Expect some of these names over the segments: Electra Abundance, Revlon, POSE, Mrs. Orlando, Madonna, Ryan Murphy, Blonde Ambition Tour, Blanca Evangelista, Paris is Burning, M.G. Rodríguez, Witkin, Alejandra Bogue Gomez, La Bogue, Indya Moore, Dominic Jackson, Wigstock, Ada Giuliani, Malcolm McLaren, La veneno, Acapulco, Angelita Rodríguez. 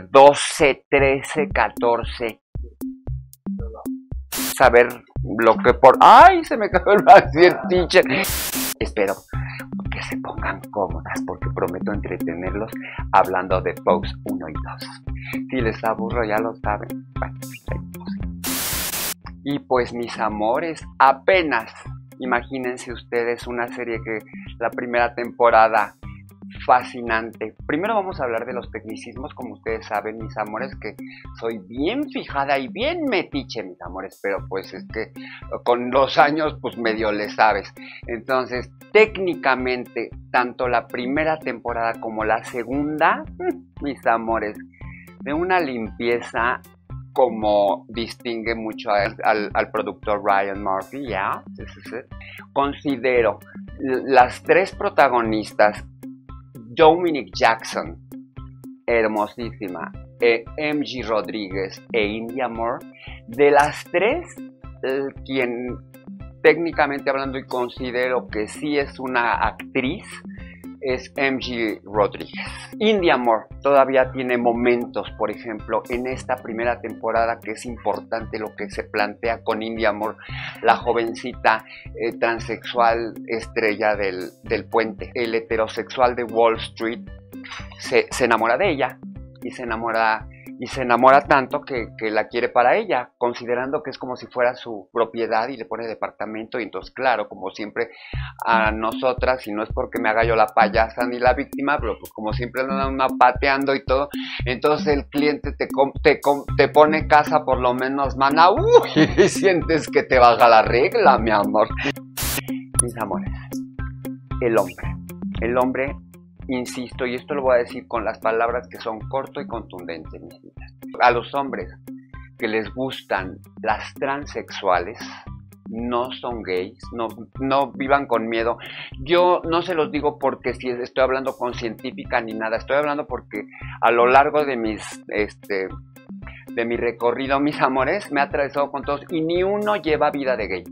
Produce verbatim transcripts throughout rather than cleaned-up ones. doce, trece, catorce. Saber lo que por... ¡Ay! Se me cayó el brasier, teacher. Espero que se pongan cómodas porque prometo entretenerlos hablando de pose uno y dos. Si les aburro, ya lo saben. Y pues, mis amores, apenas... Imagínense ustedes una serie que la primera temporada... fascinante. Primero vamos a hablar de los tecnicismos, como ustedes saben, mis amores, que soy bien fijada y bien metiche, mis amores, pero pues es que con los años pues medio le sabes. Entonces, técnicamente, tanto la primera temporada como la segunda, mis amores, de una limpieza como distingue mucho a, al, al productor Ryan Murphy, ¿ya? Sí, sí, sí. Considero las tres protagonistas, Dominic Jackson, hermosísima, eh, M G Rodríguez e Indya Moore, de las tres, eh, quien técnicamente hablando y considero que sí es una actriz, es M G Rodríguez. Indya Moore todavía tiene momentos, por ejemplo, en esta primera temporada, que es importante lo que se plantea con Indya Moore, la jovencita eh, transexual estrella del, del puente. El heterosexual de Wall Street se, se enamora de ella y se enamora... Y se enamora tanto que, que la quiere para ella, considerando que es como si fuera su propiedad y le pone departamento. Y entonces, claro, como siempre a nosotras, y no es porque me haga yo la payasa ni la víctima, pero pues como siempre andan pateando y todo, entonces el cliente te, te, te pone casa por lo menos, mana, uh, y sientes que te baja la regla, mi amor. Mis amores, el hombre, el hombre... Insisto, y esto lo voy a decir con las palabras que son corto y contundentes, mis niñas. A los hombres que les gustan las transexuales, no son gays, no, no vivan con miedo. Yo no se los digo porque si estoy hablando con científica ni nada, estoy hablando porque a lo largo de mis... este de mi recorrido, mis amores, me he atravesado con todos y ni uno lleva vida de gay.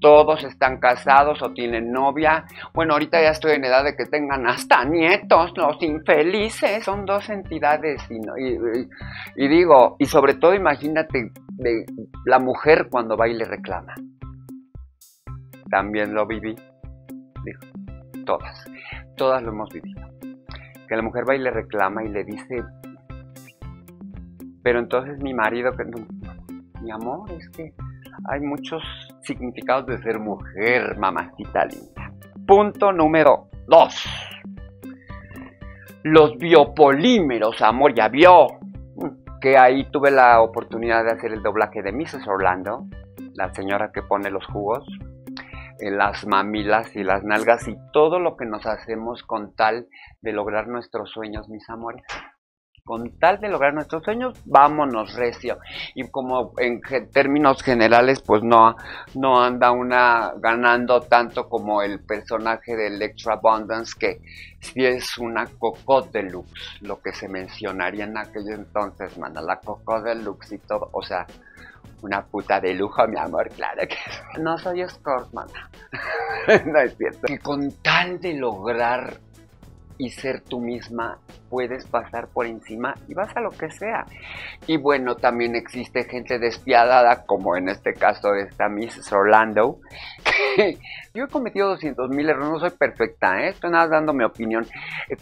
Todos están casados o tienen novia. Bueno, ahorita ya estoy en edad de que tengan hasta nietos, los infelices. Son dos entidades. Y, no, y, y, y digo, y sobre todo imagínate de, la mujer cuando va y le reclama. También lo viví. Digo, todas. Todas lo hemos vivido. Que la mujer va y le reclama y le dice, pero entonces mi marido, que no, mi amor, es que... Hay muchos significados de ser mujer, mamacita linda. Punto número dos. Los biopolímeros, amor, ya vio. Que ahí tuve la oportunidad de hacer el doblaje de missus Orlando, la señora que pone los jugos en las mamilas y las nalgas y todo lo que nos hacemos con tal de lograr nuestros sueños, mis amores. Con tal de lograr nuestros sueños, vámonos recio. Y como en términos generales, pues no, no anda una ganando tanto como el personaje de Electra Abundance, que sí es una coco deluxe, lo que se mencionaría en aquel entonces, manda la coco deluxe y todo, o sea, una puta de lujo, mi amor, claro que no soy escort, mana. No es cierto. Que con tal de lograr y ser tú misma, puedes pasar por encima y vas a lo que sea. Y bueno, también existe gente despiadada, como en este caso esta missus Orlando. Yo he cometido doscientos mil errores, no soy perfecta, ¿eh? Estoy nada dando mi opinión.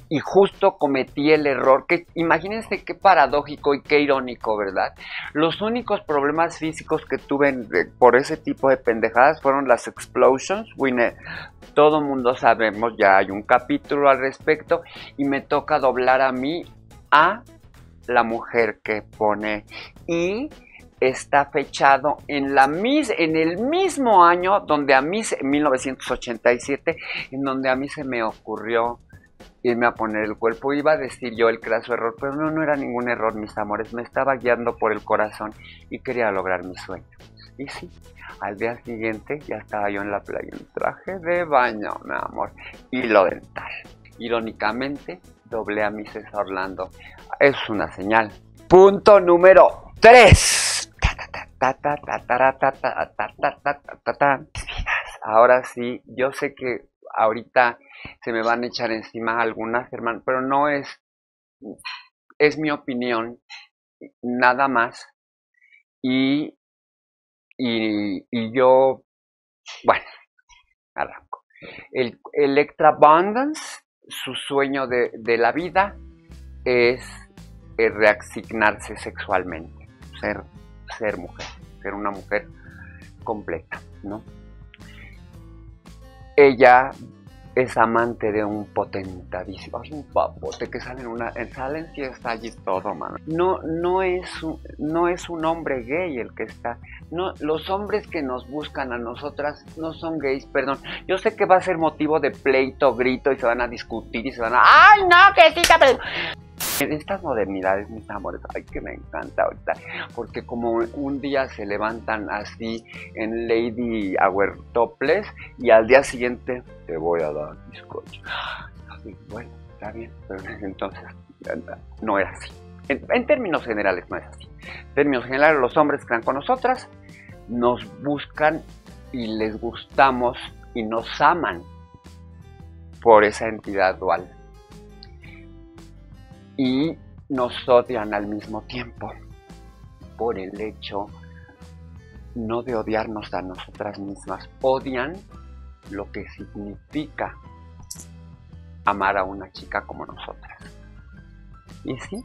Y justo cometí el error, que imagínense qué paradójico y qué irónico, ¿verdad? Los únicos problemas físicos que tuve por ese tipo de pendejadas fueron las explosions. Winner. Todo mundo sabemos, ya hay un capítulo al respecto, y me toca doblar a mí a la mujer que pone, y está fechado en, la mis, en el mismo año donde a mí, en mil novecientos ochenta y siete, en donde a mí se me ocurrió irme a poner el cuerpo. Iba a decir yo el craso error, pero no, no era ningún error, mis amores, me estaba guiando por el corazón y quería lograr mi sueño. Y sí, al día siguiente ya estaba yo en la playa en traje de baño, mi amor, y lo dental. Irónicamente, doblé a missus Orlando. Es una señal. Punto número tres. Ahora sí, yo sé que ahorita se me van a echar encima algunas hermanas, pero no es... es mi opinión, nada más. Y, y, y yo, bueno, arranco. El, Electra Abundance, su sueño de, de la vida es, es reasignarse sexualmente, ser, ser mujer, ser una mujer completa, ¿no? Ella es amante de un potentadísimo, es un papote que sale en una, sale en fiesta allí todo, mano. No, no es, un, no es un hombre gay el que está, no, los hombres que nos buscan a nosotras no son gays, perdón. Yo sé que va a ser motivo de pleito, grito y se van a discutir y se van a, ¡ay, no, que sí, cabrón! En estas modernidades, mis amores, ay, que me encanta ahorita, porque como un día se levantan así en Lady Hour Topless y al día siguiente te voy a dar bizcocho. Así, bueno, está bien, pero entonces no era así. En, en términos generales no es así. En términos generales, los hombres que están con nosotras nos buscan y les gustamos y nos aman por esa entidad dual. Y nos odian al mismo tiempo por el hecho no de odiarnos a nosotras mismas, odian lo que significa amar a una chica como nosotras. Y sí,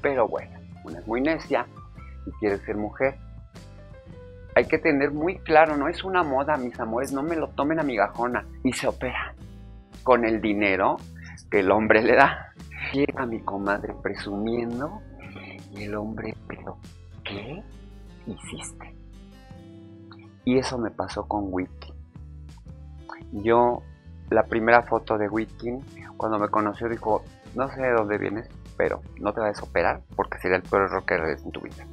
pero bueno, una es muy necia y quiere ser mujer. Hay que tener muy claro, no es una moda, mis amores, no me lo tomen a mi gajona. Y se opera con el dinero que el hombre le da. Llega mi comadre presumiendo y el hombre, pero ¿qué hiciste? Y eso me pasó con Witkin. Yo, la primera foto de Witkin, cuando me conoció dijo, no sé de dónde vienes, pero no te vas a operar porque sería el peor error que realices en tu vida.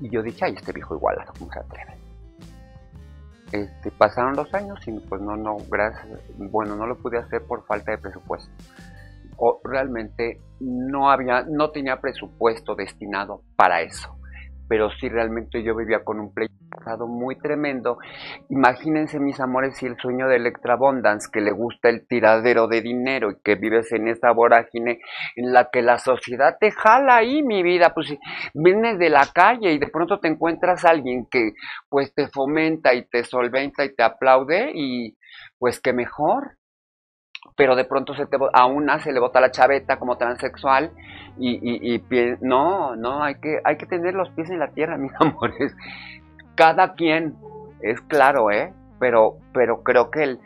Y yo dije, ay, este viejo igualado, ¿cómo se atreve? Este, pasaron los años y pues no, no, gracias, bueno, no lo pude hacer por falta de presupuesto. O realmente no había, no tenía presupuesto destinado para eso, pero sí realmente yo vivía con un pleito pasado muy tremendo. Imagínense, mis amores, si el sueño de Electra Abundance, que le gusta el tiradero de dinero y que vives en esa vorágine en la que la sociedad te jala ahí, mi vida, pues vienes de la calle y de pronto te encuentras a alguien que pues te fomenta y te solventa y te aplaude y pues qué mejor. Pero de pronto se te, a una se le bota la chaveta como transexual y, y, y no, no, hay que, hay que tener los pies en la tierra, mis amores. Cada quien, es claro, ¿eh? Pero, pero creo que el,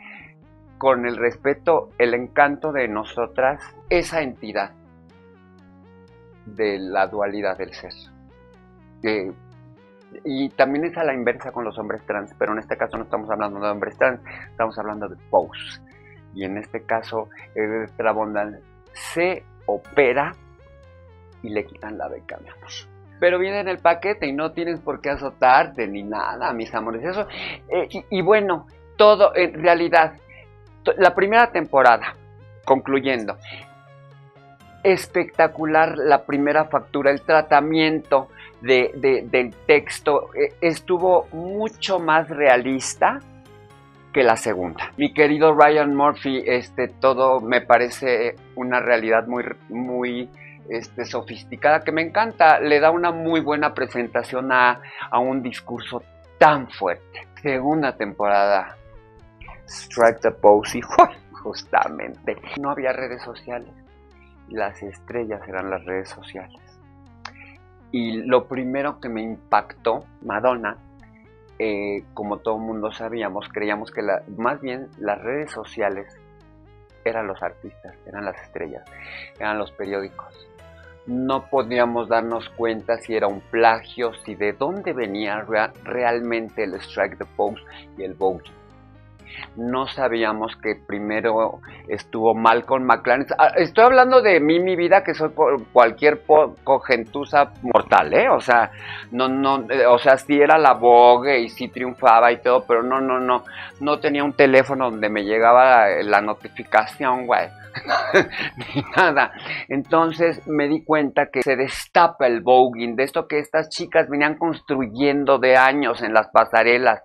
con el respeto, el encanto de nosotras, esa entidad de la dualidad del ser. Eh, y también es a la inversa con los hombres trans, pero en este caso no estamos hablando de hombres trans, estamos hablando de pose. Y en este caso, Electra Abundance se opera y le quitan la beca, mi amor. Pero viene en el paquete y no tienes por qué azotarte ni nada, mis amores. Eso, eh, y, y bueno, todo en realidad, la primera temporada, concluyendo, espectacular la primera factura, el tratamiento de, de, del texto eh, estuvo mucho más realista que la segunda. Mi querido Ryan Murphy, este, todo me parece una realidad muy, muy este, sofisticada, que me encanta, le da una muy buena presentación a, a un discurso tan fuerte. Segunda temporada, Strike the Pose, justamente. No había redes sociales, las estrellas eran las redes sociales. Y lo primero que me impactó, Madonna, Eh, como todo mundo sabíamos, creíamos que la, más bien las redes sociales eran los artistas, eran las estrellas, eran los periódicos. No podíamos darnos cuenta si era un plagio, si de dónde venía re realmente el Strike the Pose y el Vogue. No sabíamos que primero estuvo Malcolm McLaren. Estoy hablando de mí, mi vida, que soy cualquier cogentusa mortal, ¿eh? O sea, no, no, o sea, sí era La Bogue y sí triunfaba y todo, pero no, no, no, no tenía un teléfono donde me llegaba la, la notificación, güey, ni nada. Entonces me di cuenta que se destapa el voguing, de esto que estas chicas venían construyendo de años en las pasarelas,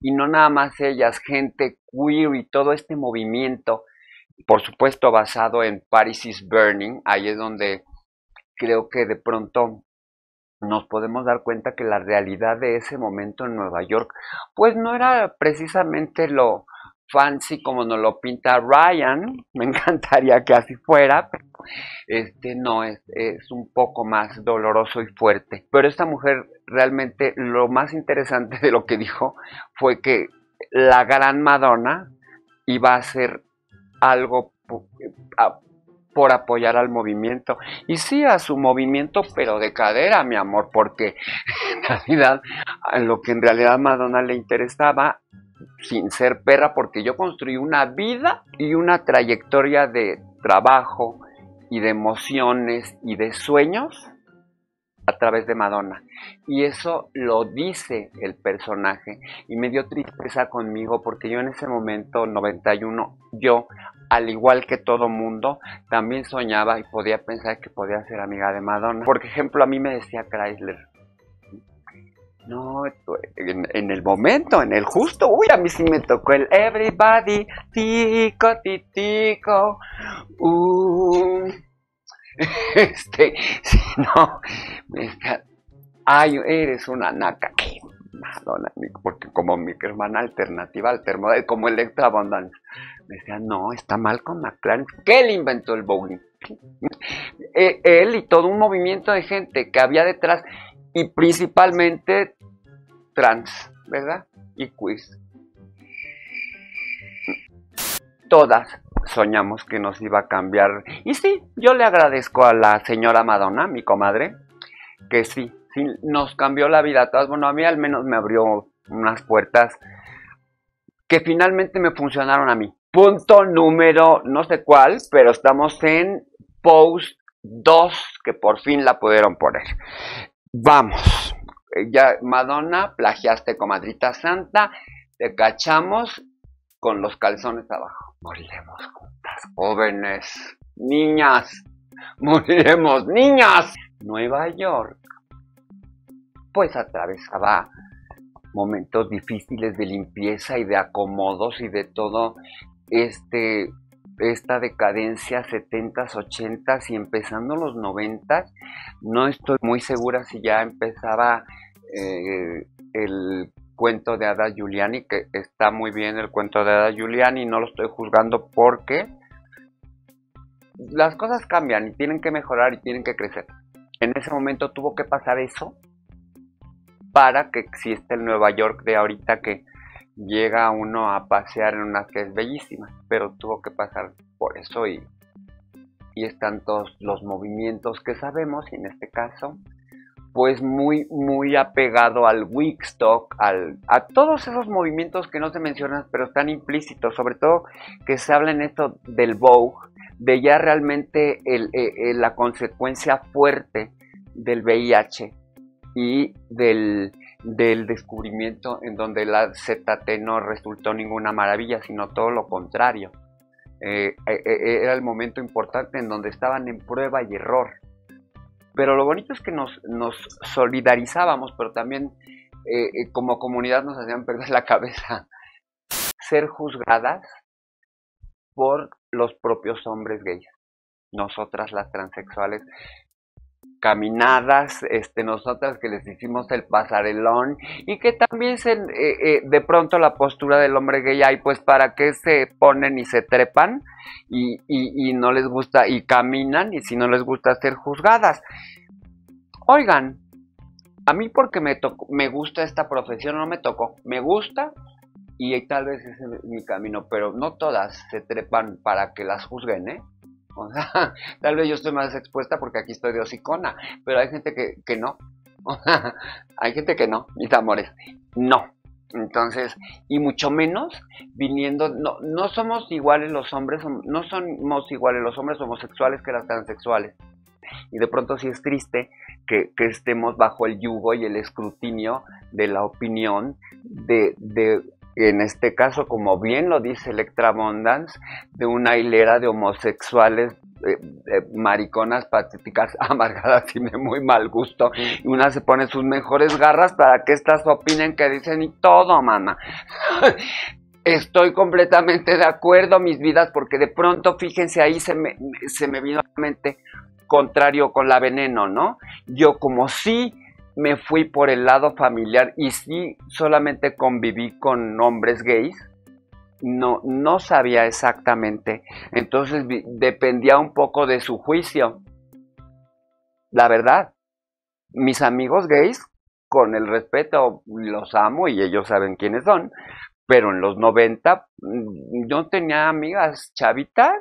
y no nada más ellas, gente queer y todo este movimiento, por supuesto basado en Paris is Burning. Ahí es donde creo que de pronto nos podemos dar cuenta que la realidad de ese momento en Nueva York, pues no era precisamente lo fancy como nos lo pinta Ryan. Me encantaría que así fuera, pero este no es, es un poco más doloroso y fuerte. Pero esta mujer, realmente lo más interesante de lo que dijo fue que la gran Madonna iba a hacer algo por, por apoyar al movimiento, y sí a su movimiento, pero de cadera, mi amor, porque en realidad lo que en realidad a Madonna le interesaba, sin ser perra, porque yo construí una vida y una trayectoria de trabajo y de emociones y de sueños a través de Madonna, y eso lo dice el personaje, y me dio tristeza conmigo, porque yo en ese momento, noventa y uno, yo, al igual que todo mundo, también soñaba y podía pensar que podía ser amiga de Madonna. Por ejemplo, a mí me decía Chrysler, no, en, en el momento, en el justo, uy, a mí sí me tocó el everybody, tico, titico, uh, este, si no, esta, ay, eres una naca, qué Madonna, porque como mi hermana alternativa, altermodal, como Electra Abundance, me decía, no, está Malcolm McLaren, que él inventó el bowling, él y todo un movimiento de gente que había detrás, y principalmente trans, ¿verdad? Y quiz. Todas soñamos que nos iba a cambiar. Y sí, yo le agradezco a la señora Madonna, mi comadre, que sí, sí nos cambió la vida a todas. Bueno, a mí al menos me abrió unas puertas que finalmente me funcionaron a mí. Punto número, no sé cuál, pero estamos en Pose dos, que por fin la pudieron poner. Vamos, ya Madonna, plagiaste, comadrita santa, te cachamos con los calzones abajo. Moriremos juntas, jóvenes, niñas, moriremos, niñas. Nueva York, pues atravesaba momentos difíciles de limpieza y de acomodos y de todo este... esta decadencia setentas, ochentas y empezando los noventas, no estoy muy segura si ya empezaba eh, el cuento de Ada Giuliani, que está muy bien el cuento de Ada Giuliani, no lo estoy juzgando porque las cosas cambian y tienen que mejorar y tienen que crecer. En ese momento tuvo que pasar eso para que exista el Nueva York de ahorita, que llega uno a pasear en unas que es bellísima, pero tuvo que pasar por eso, y, y están todos los movimientos que sabemos, y en este caso, pues muy, muy apegado al Wigstock, al, a todos esos movimientos que no se mencionan, pero están implícitos, sobre todo que se habla en esto del Vogue, de ya realmente el, el, la consecuencia fuerte del V I H y del... del descubrimiento, en donde la Z T no resultó ninguna maravilla, sino todo lo contrario. Eh, eh, era el momento importante en donde estaban en prueba y error. Pero lo bonito es que nos, nos solidarizábamos, pero también eh, como comunidad nos hacían perder la cabeza. Ser juzgadas por los propios hombres gays. Nosotras las transexuales, caminadas, este, nosotras que les hicimos el pasarelón, y que también se, eh, eh, de pronto la postura del hombre gay, hay pues para qué se ponen y se trepan y, y, y no les gusta y caminan, y si no les gusta ser juzgadas. Oigan, a mí porque me, tocó, me gusta esta profesión, no me tocó, me gusta, y tal vez ese es mi camino, pero no todas se trepan para que las juzguen, ¿eh? O sea, tal vez yo estoy más expuesta porque aquí estoy de hocicona, pero hay gente que, que no. O sea, hay gente que no, mis amores, no. Entonces, y mucho menos viniendo, no, no somos iguales los hombres, no somos iguales los hombres homosexuales que las transexuales. Y de pronto sí es triste que, que estemos bajo el yugo y el escrutinio de la opinión de... de en este caso, como bien lo dice Electra Abundance, de una hilera de homosexuales, eh, eh, mariconas, patéticas, amargadas y de muy mal gusto. Y una se pone sus mejores garras para que estas opinen, que dicen y todo, mamá. Estoy completamente de acuerdo, mis vidas, porque de pronto, fíjense, ahí se me, se me vino a la mente contrario con La Veneno, ¿no? Yo como sí me fui por el lado familiar y sí solamente conviví con hombres gays, no, no sabía exactamente. Entonces dependía un poco de su juicio. La verdad, mis amigos gays, con el respeto, los amo y ellos saben quiénes son, pero en los noventa yo tenía amigas chavitas,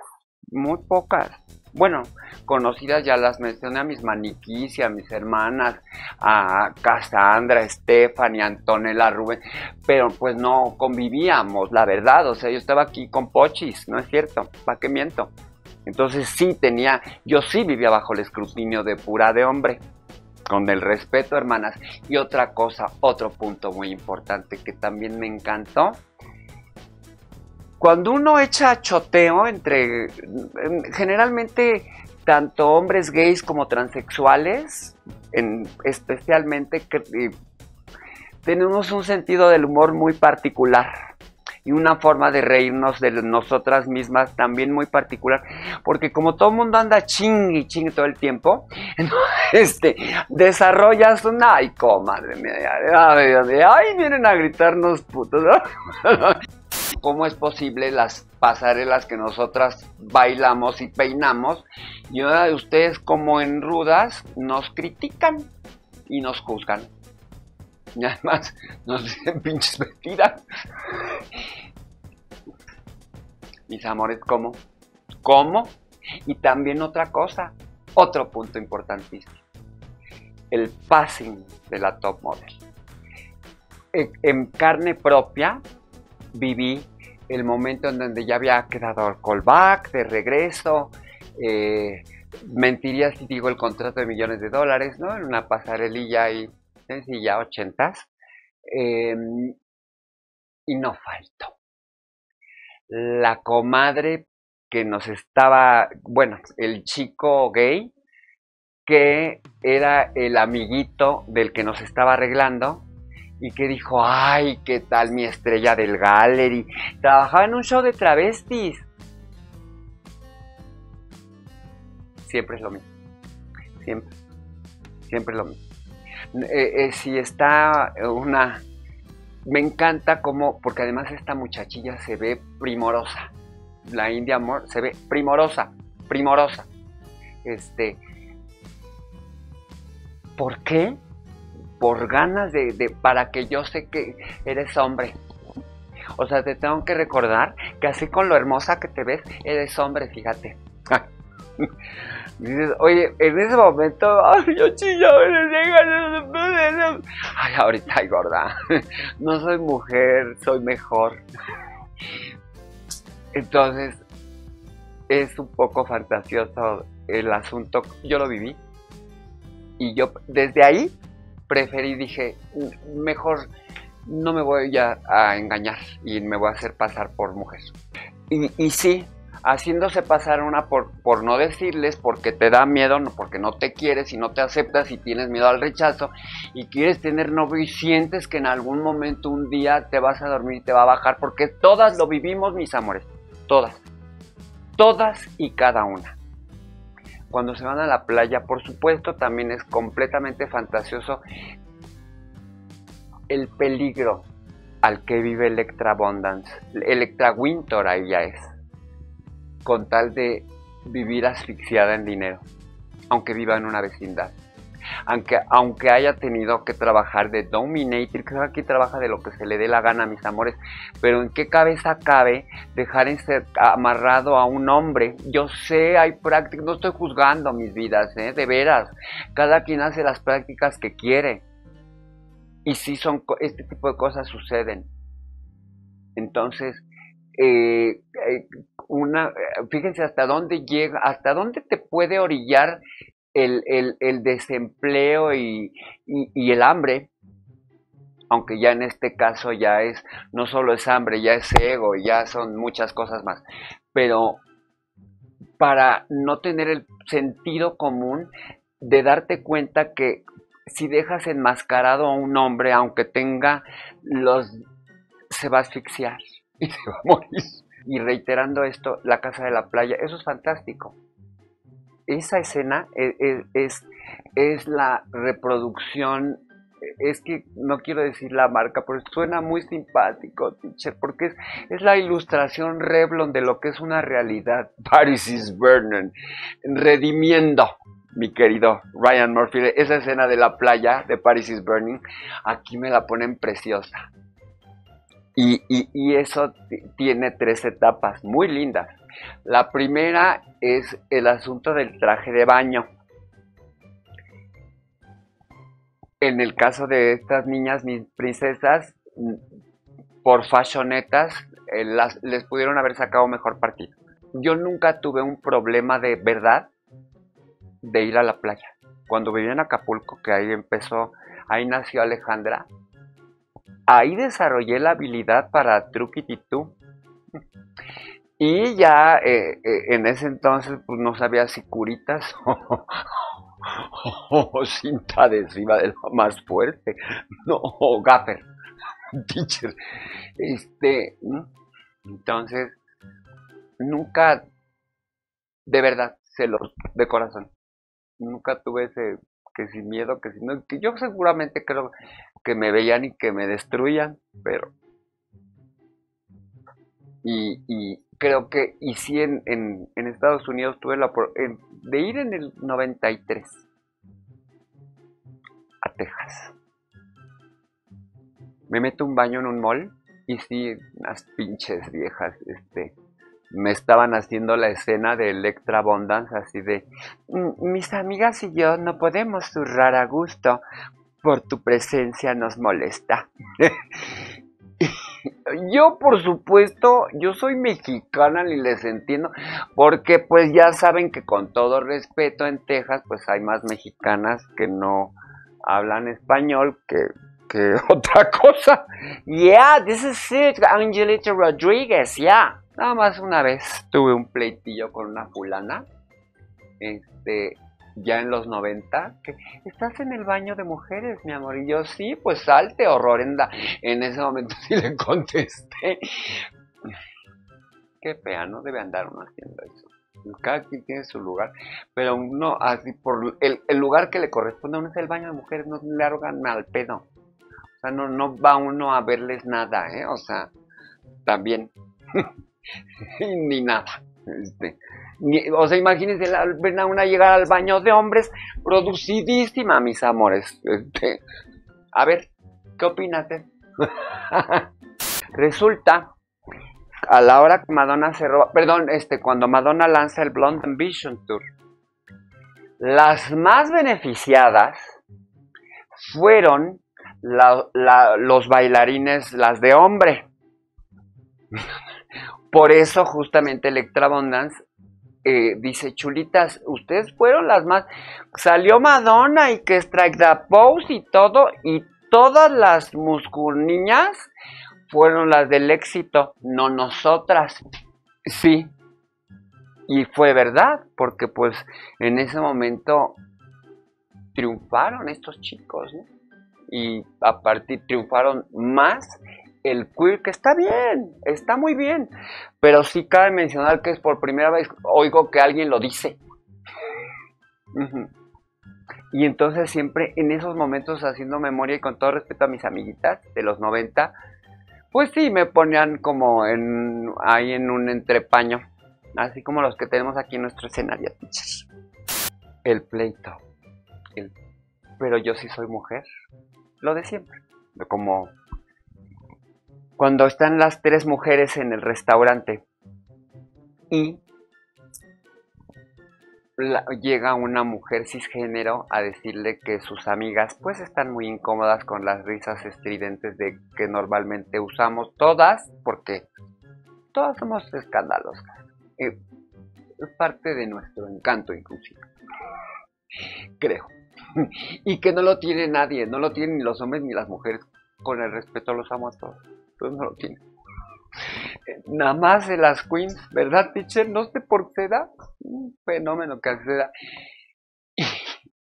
muy pocas. Bueno, conocidas ya las mencioné, a mis maniquís y a mis hermanas, a Cassandra, Stephanie, Antonella, Rubén, pero pues no convivíamos, la verdad, o sea, yo estaba aquí con pochis, ¿no es cierto? ¿Para qué miento? Entonces sí tenía, yo sí vivía bajo el escrutinio de pura de hombre, con el respeto, hermanas. Y otra cosa, otro punto muy importante que también me encantó, cuando uno echa choteo entre, generalmente, tanto hombres gays como transexuales, en, especialmente, que, eh, tenemos un sentido del humor muy particular y una forma de reírnos de nosotras mismas también muy particular, porque como todo el mundo anda ching y ching todo el tiempo, este, desarrollas un, ay, comadre mía, ay, ay, ay, vienen a gritarnos putos, ¿no? ¿Cómo es posible las pasarelas que nosotras bailamos y peinamos? Y una de ustedes, como en rudas, nos critican y nos juzgan. Y además nos dicen pinches mentiras. Mis amores, ¿cómo? ¿Cómo? Y también otra cosa, otro punto importantísimo. El passing de la top model. En, en carne propia viví el momento en donde ya había quedado el callback de regreso. Eh, mentiría si digo el contrato de millones de dólares, ¿no? En una pasarelilla ahí sencilla, ochentas. Eh, y no faltó la comadre que nos estaba, bueno, el chico gay que era el amiguito del que nos estaba arreglando. Y que dijo, ay, qué tal mi estrella del gallery. Trabajaba en un show de travestis. Siempre es lo mismo. Siempre. Siempre es lo mismo. Eh, eh, si está una... Me encanta cómo... Porque además esta muchachilla se ve primorosa. La Indya Moore se ve primorosa. Primorosa. Este... ¿Por qué? Por ganas de, de, para que yo sé que eres hombre. O sea, te tengo que recordar que así con lo hermosa que te ves, eres hombre, fíjate. Dices, oye, en ese momento, ay, yo chillaba, ay, ahorita, ay, gorda, no soy mujer, soy mejor. Entonces, es un poco fantasioso el asunto, yo lo viví. Y yo, desde ahí, preferí, dije, mejor no me voy a, a engañar y me voy a hacer pasar por mujer. Y, y sí, haciéndose pasar una por, por no decirles, porque te da miedo, porque no te quieres y no te aceptas y tienes miedo al rechazo y quieres tener novio y sientes que en algún momento un día te vas a dormir y te va a bajar, porque todas lo vivimos, mis amores, todas, todas y cada una. Cuando se van a la playa, por supuesto, también es completamente fantasioso el peligro al que vive Electra Abundance. Electra Winter ahí ya es, con tal de vivir asfixiada en dinero, aunque viva en una vecindad. Aunque, aunque haya tenido que trabajar de dominatrix, aquí trabaja de lo que se le dé la gana, mis amores, pero ¿en qué cabeza cabe dejar en ser amarrado a un hombre? Yo sé, hay prácticas, no estoy juzgando mis vidas, ¿eh? De veras, cada quien hace las prácticas que quiere, y sí son, este tipo de cosas suceden. Entonces, eh, eh, una, fíjense hasta dónde llega, hasta dónde te puede orillar El, el, el desempleo y, y, y el hambre, aunque ya en este caso ya es, no solo es hambre, ya es ego, ya son muchas cosas más, pero para no tener el sentido común de darte cuenta que si dejas enmascarado a un hombre, aunque tenga los, se va a asfixiar y se va a morir. Y reiterando esto, la casa de la playa, eso es fantástico. esa escena es, es, es la reproducción, es que no quiero decir la marca, pero suena muy simpático, teacher, porque es, es la ilustración Revlon de lo que es una realidad. Paris is Burning, redimiendo, mi querido Ryan Murphy, esa escena de la playa de Paris is Burning, aquí me la ponen preciosa. Y, y, y eso tiene tres etapas muy lindas. La primera es el asunto del traje de baño. En el caso de estas niñas, mis princesas, por fashionetas, eh, las, les pudieron haber sacado mejor partido. Yo nunca tuve un problema de verdad de ir a la playa. Cuando vivía en Acapulco, que ahí empezó, ahí nació Alejandra, ahí desarrollé la habilidad para truquititú. Y ya eh, eh, en ese entonces pues no sabía si curitas o, o, o cinta adhesiva de la más fuerte, no, o gaffer, teacher. Este, entonces, nunca, de verdad, se lo, de corazón, nunca tuve ese... que sin miedo, que sin miedo, que yo seguramente creo que me veían y que me destruían, pero... Y, y creo que, y sí, en, en, en Estados Unidos tuve la... En, de ir en el noventa y tres a Texas. Me meto un baño en un mall y sí, unas pinches viejas, este... me estaban haciendo la escena de Electra Abundance, así de, mis amigas y yo no podemos zurrar a gusto, por tu presencia nos molesta. Yo, por supuesto, yo soy mexicana y les entiendo, porque pues ya saben que con todo respeto en Texas, pues hay más mexicanas que no hablan español que... que otra cosa. Yeah, this is it, Angelita Rodríguez, yeah. Nada más una vez tuve un pleitillo con una fulana, este, ya en los noventa, que estás en el baño de mujeres, mi amor, y yo, sí, pues salte, horrorenda. En ese momento sí le contesté. Qué fea, no debe andar uno haciendo eso. Cada quien tiene su lugar, pero uno así por el, el lugar que le corresponde a uno es el baño de mujeres, no le arrogan al pedo. O sea, no, no va uno a verles nada, ¿eh? O sea, también... ni nada, este, ni, o sea, imagínense la, ven a una llegar al baño de hombres producidísima, mis amores, este, a ver, ¿qué opinas? Resulta, a la hora que Madonna se roba, perdón, este, cuando Madonna lanza el Blonde Ambition Tour, las más beneficiadas fueron la, la, los bailarines, las de hombre. Por eso justamente Electra Abundance eh, dice, chulitas, ustedes fueron las más... Salió Madonna y que Strike the Pose y todo, y todas las musculniñas fueron las del éxito, no nosotras. Sí, y fue verdad, porque pues en ese momento triunfaron estos chicos, ¿no? Y a partir triunfaron más... el queer, que está bien, está muy bien, pero sí cabe mencionar que es por primera vez oigo que alguien lo dice. Uh-huh. Y entonces siempre en esos momentos haciendo memoria y con todo respeto a mis amiguitas de los noventa, pues sí me ponían como en, ahí en un entrepaño, así como los que tenemos aquí en nuestro escenario. El pleito, el, pero yo sí soy mujer, lo de siempre, como... cuando están las tres mujeres en el restaurante y la, llega una mujer cisgénero a decirle que sus amigas pues están muy incómodas con las risas estridentes de que normalmente usamos todas, porque todas somos escandalosas, eh, es parte de nuestro encanto inclusive, creo, y que no lo tiene nadie, no lo tienen ni los hombres ni las mujeres, con el respeto los amo a todos. Pues no lo tiene. Nada más de las queens, ¿verdad, teacher? No sé por qué da. Un fenómeno que se da. Y,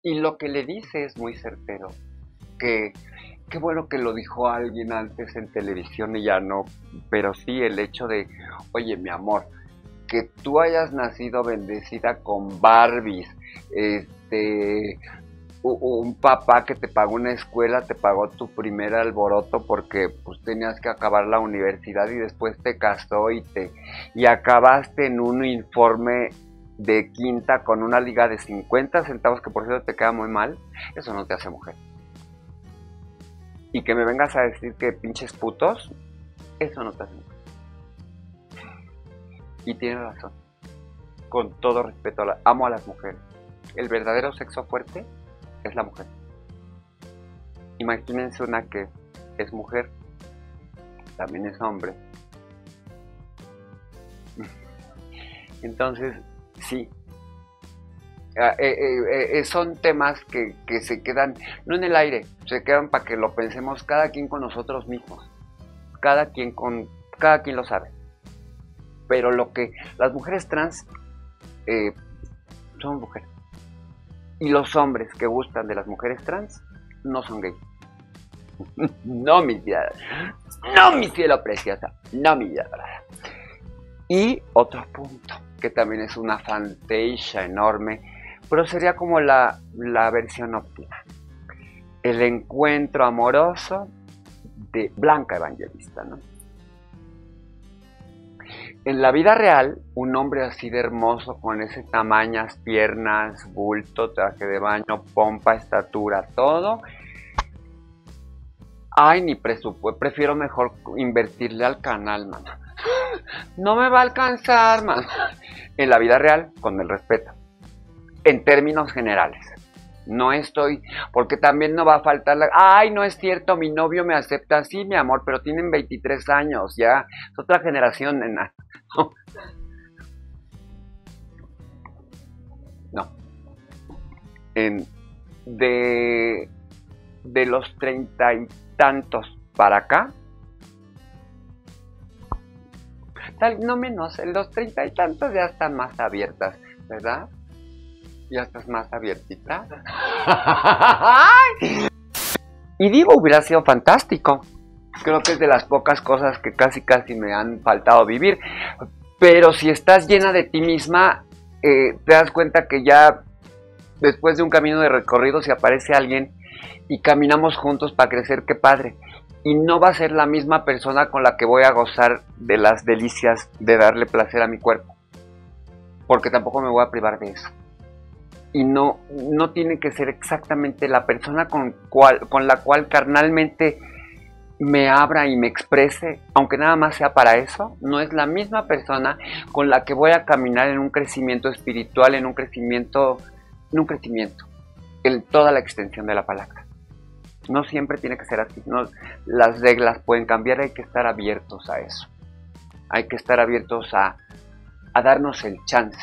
y lo que le dice es muy certero. Que qué bueno que lo dijo alguien antes en televisión y ya no. Pero sí el hecho de, oye, mi amor, que tú hayas nacido bendecida con Barbies, este, un papá que te pagó una escuela, te pagó tu primer alboroto porque pues tenías que acabar la universidad y después te casó y te y acabaste en un informe de quinta con una liga de cincuenta centavos, que por cierto te queda muy mal, eso no te hace mujer. Y que me vengas a decir que pinches putos, eso no te hace mujer. Y tiene razón, con todo respeto, amo a las mujeres. El verdadero sexo fuerte es la mujer. Imagínense una que es mujer, también es hombre. Entonces, sí, eh, eh, eh, son temas que, que se quedan, no en el aire, se quedan para que lo pensemos cada quien con nosotros mismos, cada quien, con, cada quien lo sabe. Pero lo que las mujeres trans eh, son mujeres. Y los hombres que gustan de las mujeres trans no son gays. No, mi cielo. No, mi cielo preciosa. No, mi cielo. Y otro punto, que también es una fantasía enorme, pero sería como la, la versión óptima. El encuentro amoroso de Blanca Evangelista, ¿no? En la vida real, un hombre así de hermoso, con ese tamaño, piernas, bulto, traje de baño, pompa, estatura, todo. Ay, ni presupuesto, prefiero mejor invertirle al canal, mamá. No me va a alcanzar, mamá. En la vida real, con el respeto. En términos generales. No estoy, porque también no va a faltar la... Ay, no es cierto, mi novio me acepta así, mi amor, pero tienen veintitrés años, ya. Es otra generación, nena. No. En, de, de los treinta y tantos para acá. Tal, no menos, en los treinta y tantos ya están más abiertas, ¿verdad? Ya estás más abiertita. Y digo, hubiera sido fantástico. Creo que es de las pocas cosas que casi casi me han faltado vivir. Pero si estás llena de ti misma, eh, te das cuenta que ya después de un camino de recorrido, si aparece alguien y caminamos juntos para crecer, qué padre. Y no va a ser la misma persona con la que voy a gozar de las delicias de darle placer a mi cuerpo. Porque tampoco me voy a privar de eso. Y no, no tiene que ser exactamente la persona con, cual, con la cual carnalmente me abra y me exprese, aunque nada más sea para eso, no es la misma persona con la que voy a caminar en un crecimiento espiritual, en un crecimiento, en un crecimiento, en toda la extensión de la palabra. No siempre tiene que ser así, no, las reglas pueden cambiar, hay que estar abiertos a eso, hay que estar abiertos a, a darnos el chance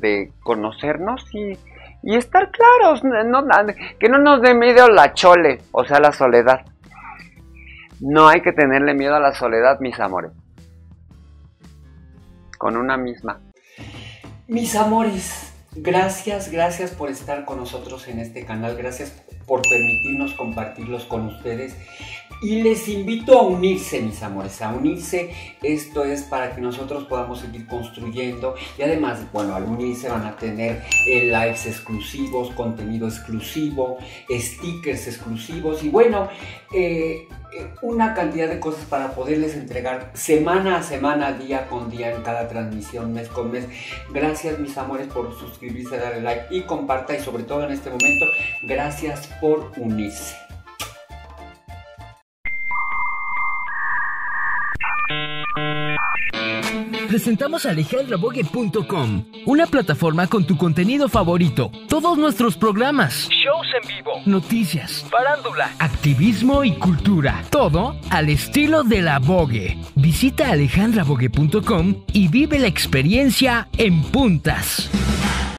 de conocernos y, y estar claros, no, no, que no nos dé miedo la chole, o sea la soledad. No hay que tenerle miedo a la soledad, mis amores, con una misma. Mis amores, gracias, gracias por estar con nosotros en este canal, gracias por permitirnos compartirlos con ustedes. Y les invito a unirse, mis amores, a unirse. Esto es para que nosotros podamos seguir construyendo. Y además, bueno, al unirse van a tener eh, lives exclusivos, contenido exclusivo, stickers exclusivos. Y bueno, eh, una cantidad de cosas para poderles entregar semana a semana, día con día, en cada transmisión, mes con mes. Gracias, mis amores, por suscribirse, darle like y comparta. Y sobre todo en este momento, gracias por unirse. Presentamos a alejandra bogue punto com, una plataforma con tu contenido favorito. Todos nuestros programas, shows en vivo, noticias, farándula, activismo y cultura. Todo al estilo de La Bogue. Visita alejandra bogue punto com y vive la experiencia en puntas.